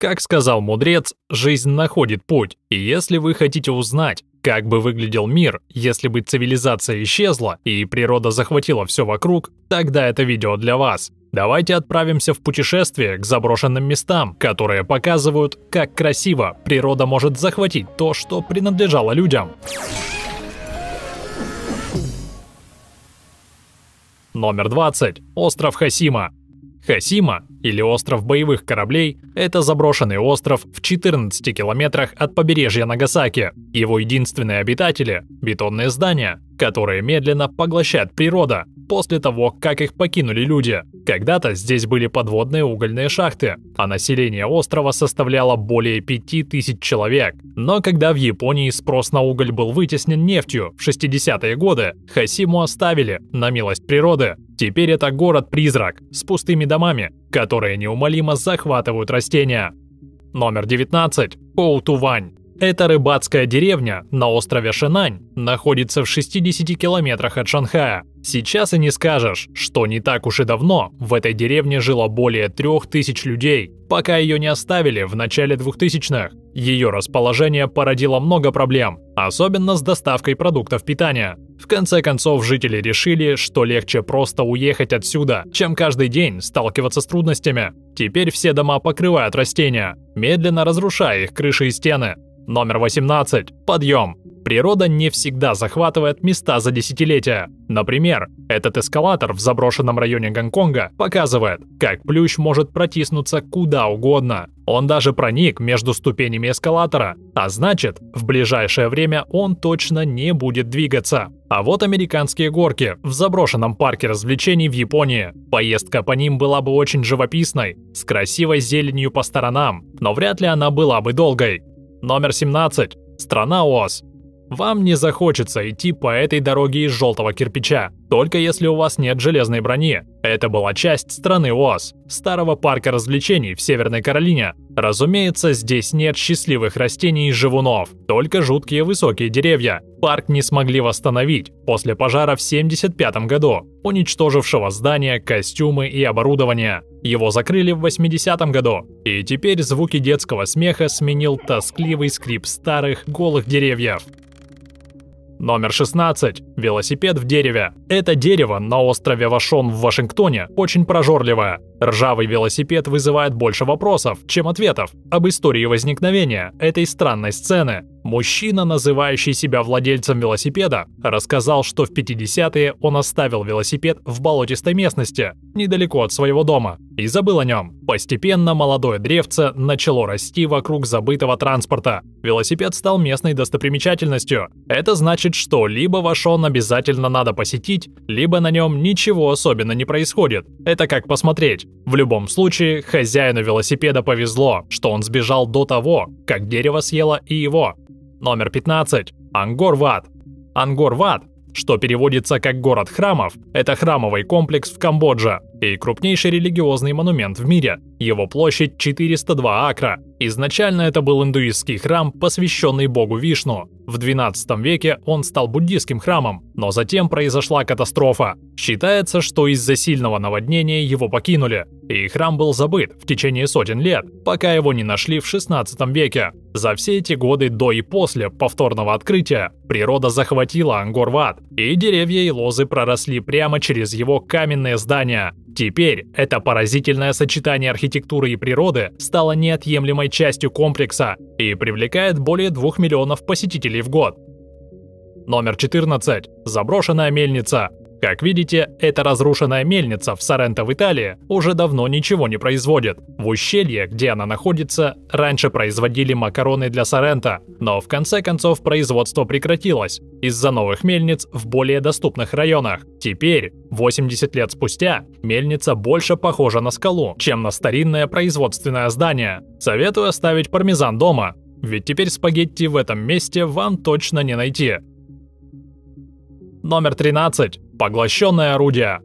Как сказал мудрец, жизнь находит путь, и если вы хотите узнать, как бы выглядел мир, если бы цивилизация исчезла и природа захватила все вокруг, тогда это видео для вас. Давайте отправимся в путешествие к заброшенным местам, которые показывают, как красиво природа может захватить то, что принадлежало людям. Номер 20. Остров Хасима. Хасима, или остров боевых кораблей, это заброшенный остров в 14 километрах от побережья Нагасаки. Его единственные обитатели – бетонные здания, которые медленно поглощает природа после того, как их покинули люди. Когда-то здесь были подводные угольные шахты, а население острова составляло более 5000 человек. Но когда в Японии спрос на уголь был вытеснен нефтью в 60-е годы, Хасиму оставили на милость природы. Теперь это город-призрак с пустыми домами, которые неумолимо захватывают растения. Номер 19. Хоутувань. Эта рыбацкая деревня на острове Шенань находится в 60 километрах от Шанхая. Сейчас и не скажешь, что не так уж и давно в этой деревне жило более 3000 людей, пока ее не оставили в начале 2000-х. Ее расположение породило много проблем, особенно с доставкой продуктов питания. В конце концов, жители решили, что легче просто уехать отсюда, чем каждый день сталкиваться с трудностями. Теперь все дома покрывают растения, медленно разрушая их крыши и стены. Номер 18. Подъем. Природа не всегда захватывает места за десятилетия. Например, этот эскалатор в заброшенном районе Гонконга показывает, как плющ может протиснуться куда угодно. Он даже проник между ступенями эскалатора, а значит, в ближайшее время он точно не будет двигаться. А вот американские горки в заброшенном парке развлечений в Японии. Поездка по ним была бы очень живописной, с красивой зеленью по сторонам, но вряд ли она была бы долгой. Номер 17. Страна Оз. Вам не захочется идти по этой дороге из желтого кирпича, только если у вас нет железной брони. Это была часть страны Оз, старого парка развлечений в Северной Каролине. Разумеется, здесь нет счастливых растений и живунов, только жуткие высокие деревья. Парк не смогли восстановить после пожара в 1975 году, уничтожившего здания, костюмы и оборудование. Его закрыли в 1980 году, и теперь звуки детского смеха сменил тоскливый скрип старых голых деревьев. Номер 16. Велосипед в дереве. Это дерево на острове Вашон в Вашингтоне очень прожорливое. Ржавый велосипед вызывает больше вопросов, чем ответов об истории возникновения этой странной сцены. Мужчина, называющий себя владельцем велосипеда, рассказал, что в 50-е он оставил велосипед в болотистой местности, недалеко от своего дома, и забыл о нем. Постепенно молодое древце начало расти вокруг забытого транспорта. Велосипед стал местной достопримечательностью. Это значит, что либо Вашон обязательно надо посетить, либо на нем ничего особенно не происходит. Это как посмотреть. В любом случае, хозяину велосипеда повезло, что он сбежал до того, как дерево съело и его. Номер 15. Ангкор-Ват. Ангкор-Ват, что переводится как «город храмов», это храмовый комплекс в Камбодже и крупнейший религиозный монумент в мире. Его площадь 402 акра. Изначально это был индуистский храм, посвященный богу Вишну. В 12 веке он стал буддийским храмом, но затем произошла катастрофа. Считается, что из-за сильного наводнения его покинули, и храм был забыт в течение сотен лет, пока его не нашли в 16 веке. За все эти годы до и после повторного открытия природа захватила Ангкор-Ват, и деревья и лозы проросли прямо через его каменные здания. Теперь это поразительное сочетание архитектуры и природы стало неотъемлемой частью комплекса и привлекает более 2 миллионов посетителей в год. Номер 14. Заброшенная мельница. Как видите, эта разрушенная мельница в Соренто в Италии уже давно ничего не производит. В ущелье, где она находится, раньше производили макароны для Соренто, но в конце концов производство прекратилось из-за новых мельниц в более доступных районах. Теперь, 80 лет спустя, мельница больше похожа на скалу, чем на старинное производственное здание. Советую оставить пармезан дома, ведь теперь спагетти в этом месте вам точно не найти. Номер 13. Поглощенное орудие.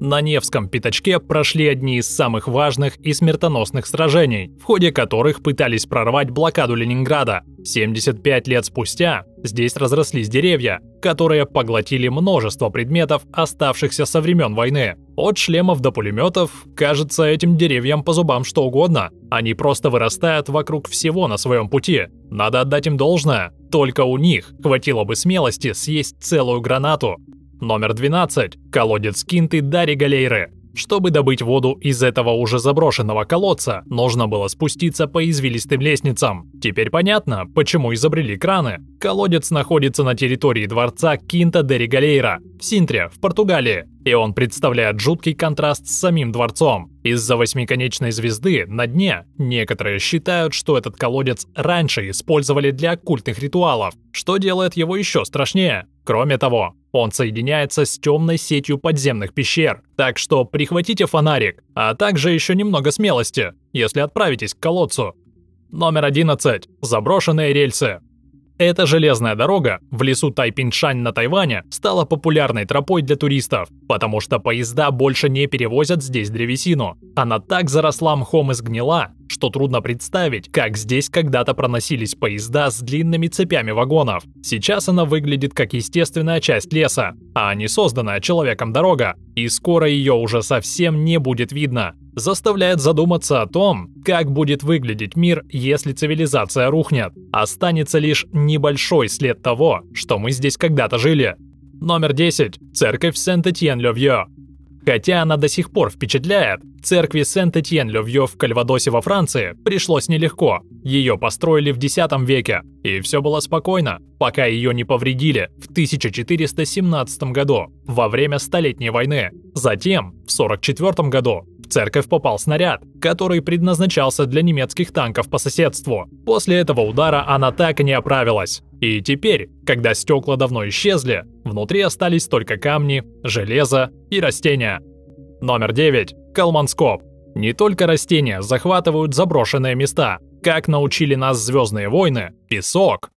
На Невском пятачке прошли одни из самых важных и смертоносных сражений, в ходе которых пытались прорвать блокаду Ленинграда. 75 лет спустя Здесь разрослись деревья, которые поглотили множество предметов, оставшихся со времен войны. От шлемов до пулеметов, кажется, этим деревьям по зубам что угодно. Они просто вырастают вокруг всего на своем пути. Надо отдать им должное. Только у них хватило бы смелости съесть целую гранату. Номер 12. Колодец Кинты де Регалейры. Чтобы добыть воду из этого уже заброшенного колодца, нужно было спуститься по извилистым лестницам. Теперь понятно, почему изобрели краны. Колодец находится на территории дворца Кинта де Регалейра в Синтре, в Португалии, и он представляет жуткий контраст с самим дворцом. Из-за восьмиконечной звезды на дне некоторые считают, что этот колодец раньше использовали для оккультных ритуалов, что делает его еще страшнее. Кроме того, он соединяется с темной сетью подземных пещер, так что прихватите фонарик, а также еще немного смелости, если отправитесь к колодцу. Номер 11. Заброшенные рельсы. Эта железная дорога в лесу Тайпиншань на Тайване стала популярной тропой для туристов, потому что поезда больше не перевозят здесь древесину. Она так заросла мхом и сгнила, что трудно представить, как здесь когда-то проносились поезда с длинными цепями вагонов. Сейчас она выглядит как естественная часть леса, а не созданная человеком дорога, и скоро ее уже совсем не будет видно. Заставляет задуматься о том, как будет выглядеть мир, если цивилизация рухнет. Останется лишь небольшой след того, что мы здесь когда-то жили. Номер 10. Церковь Сент-Этьен-Лювье. Хотя она до сих пор впечатляет, церкви Сент-Этьен-Лювье в Кальвадосе во Франции пришлось нелегко. Ее построили в X веке, и все было спокойно, пока ее не повредили в 1417 году, во время Столетней войны. Затем, в 1944 году, в церковь попал снаряд, который предназначался для немецких танков по соседству. После этого удара она так и не оправилась. И теперь, когда стекла давно исчезли, внутри остались только камни, железо и растения. Номер 9. Кольманскоп. Не только растения захватывают заброшенные места. Как научили нас «Звездные войны», песок.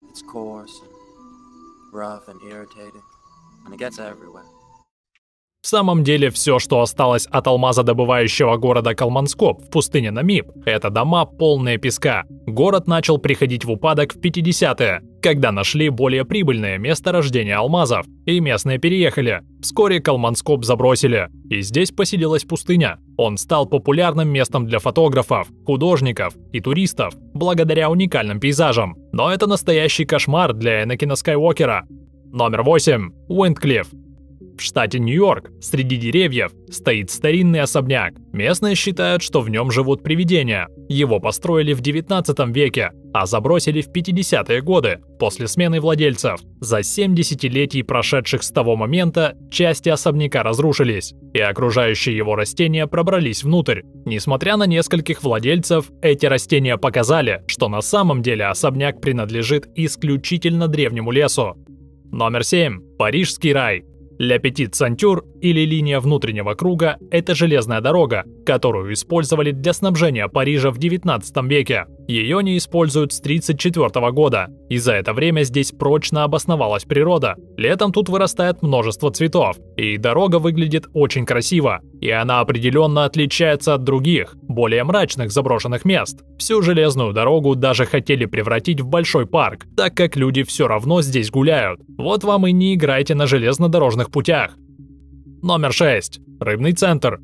В самом деле, все, что осталось от алмазодобывающего города Кольманскоп в пустыне Намиб, это дома, полные песка. Город начал приходить в упадок в 50-е, когда нашли более прибыльное место рождения алмазов, и местные переехали. Вскоре Кольманскоп забросили, и здесь поселилась пустыня. Он стал популярным местом для фотографов, художников и туристов, благодаря уникальным пейзажам. Но это настоящий кошмар для Энакина Скайуокера. Номер 8. Уэндклифф. В штате Нью-Йорк среди деревьев стоит старинный особняк. Местные считают, что в нем живут привидения. Его построили в 19 веке, а забросили в 50-е годы, после смены владельцев. За 7 десятилетий, прошедших с того момента, части особняка разрушились, и окружающие его растения пробрались внутрь. Несмотря на нескольких владельцев, эти растения показали, что на самом деле особняк принадлежит исключительно древнему лесу. Номер 7. Парижский рай. Ля Петит-Сантюр, или линия внутреннего круга, это железная дорога, которую использовали для снабжения Парижа в 19 веке. Ее не используют с 1934 года, и за это время здесь прочно обосновалась природа. Летом тут вырастает множество цветов, и дорога выглядит очень красиво, и она определенно отличается от других, более мрачных заброшенных мест. Всю железную дорогу даже хотели превратить в большой парк, так как люди все равно здесь гуляют. Вот вам и не играйте на железнодорожных путях. Номер 6. Рыбный центр.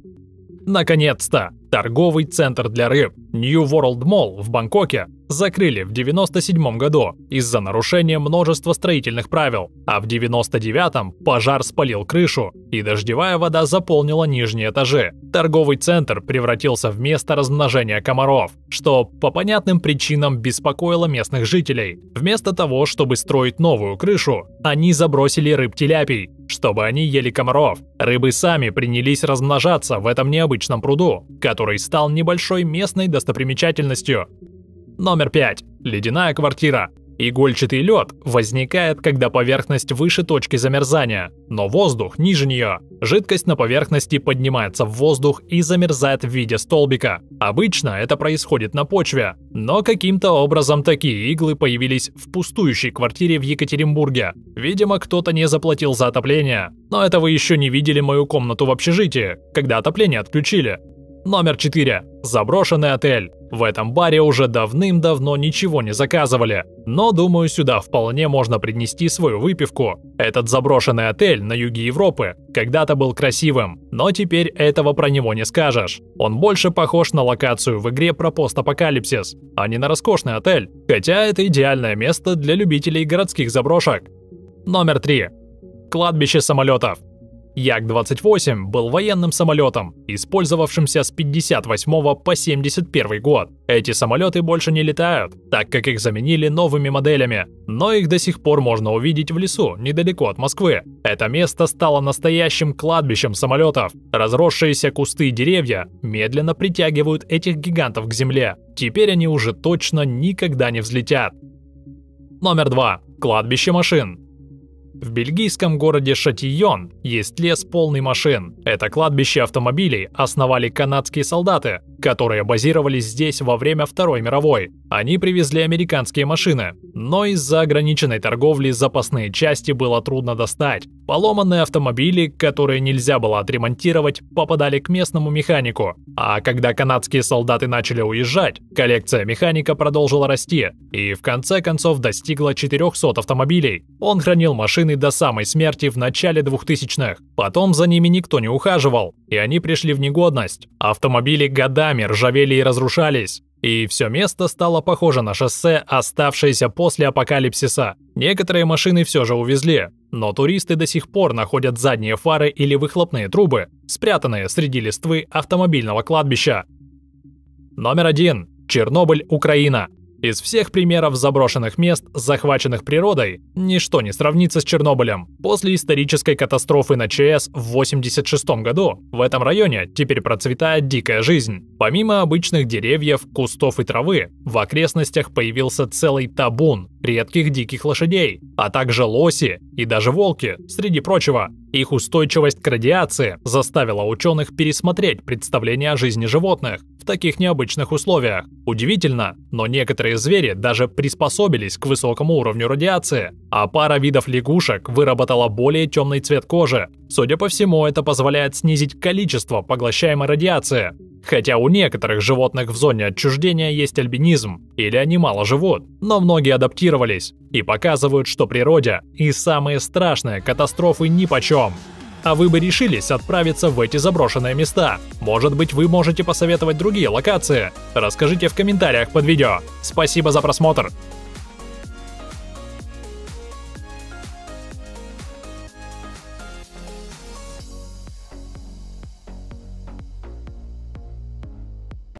Наконец-то! Торговый центр для рыб New World Mall в Бангкоке закрыли в 1997 году из-за нарушения множества строительных правил, а в 1999 пожар спалил крышу, и дождевая вода заполнила нижние этажи. Торговый центр превратился в место размножения комаров, что по понятным причинам беспокоило местных жителей. Вместо того, чтобы строить новую крышу, они забросили рыб-тиляпий, чтобы они ели комаров. Рыбы сами принялись размножаться в этом необычном пруду, который стал небольшой местной достопримечательностью. Номер 5. Ледяная квартира. Игольчатый лед возникает, когда поверхность выше точки замерзания, но воздух ниже нее. Жидкость на поверхности поднимается в воздух и замерзает в виде столбика. Обычно это происходит на почве, но каким-то образом такие иглы появились в пустующей квартире в Екатеринбурге. Видимо, кто-то не заплатил за отопление. Но это вы еще не видели мою комнату в общежитии, когда отопление отключили. Номер 4. Заброшенный отель. В этом баре уже давным-давно ничего не заказывали, но, думаю, сюда вполне можно принести свою выпивку. Этот заброшенный отель на юге Европы когда-то был красивым, но теперь этого про него не скажешь. Он больше похож на локацию в игре про постапокалипсис, а не на роскошный отель, хотя это идеальное место для любителей городских заброшек. Номер 3. Кладбище самолетов. Як-28 был военным самолетом, использовавшимся с 1958 по 1971 год. Эти самолеты больше не летают, так как их заменили новыми моделями, но их до сих пор можно увидеть в лесу недалеко от Москвы. Это место стало настоящим кладбищем самолетов. Разросшиеся кусты и деревья медленно притягивают этих гигантов к земле. Теперь они уже точно никогда не взлетят. Номер 2. Кладбище машин. В бельгийском городе Шатийон есть лес, полный машин. Это кладбище автомобилей основали канадские солдаты, которые базировались здесь во время Второй мировой. Они привезли американские машины, но из-за ограниченной торговли запасные части было трудно достать. Поломанные автомобили, которые нельзя было отремонтировать, попадали к местному механику. А когда канадские солдаты начали уезжать, коллекция механика продолжила расти и в конце концов достигла 400 автомобилей. Он хранил машины до самой смерти в начале 2000-х. Потом за ними никто не ухаживал, и они пришли в негодность. Автомобили годами ржавели и разрушались. И все место стало похоже на шоссе, оставшееся после апокалипсиса. Некоторые машины все же увезли, но туристы до сих пор находят задние фары или выхлопные трубы, спрятанные среди листвы автомобильного кладбища. Номер 1. Чернобыль, Украина. Из всех примеров заброшенных мест, захваченных природой, ничто не сравнится с Чернобылем. После исторической катастрофы на ЧАЭС в 1986 году в этом районе теперь процветает дикая жизнь. Помимо обычных деревьев, кустов и травы, в окрестностях появился целый табун редких диких лошадей, а также лоси и даже волки, среди прочего. Их устойчивость к радиации заставила ученых пересмотреть представление о жизни животных в таких необычных условиях. Удивительно, но некоторые звери даже приспособились к высокому уровню радиации, а пара видов лягушек выработала более темный цвет кожи. Судя по всему, это позволяет снизить количество поглощаемой радиации. Хотя у некоторых животных в зоне отчуждения есть альбинизм, или они мало живут, но многие адаптировались и показывают, что природе и самые страшные катастрофы нипочем. А вы бы решились отправиться в эти заброшенные места? Может быть, вы можете посоветовать другие локации? Расскажите в комментариях под видео. Спасибо за просмотр!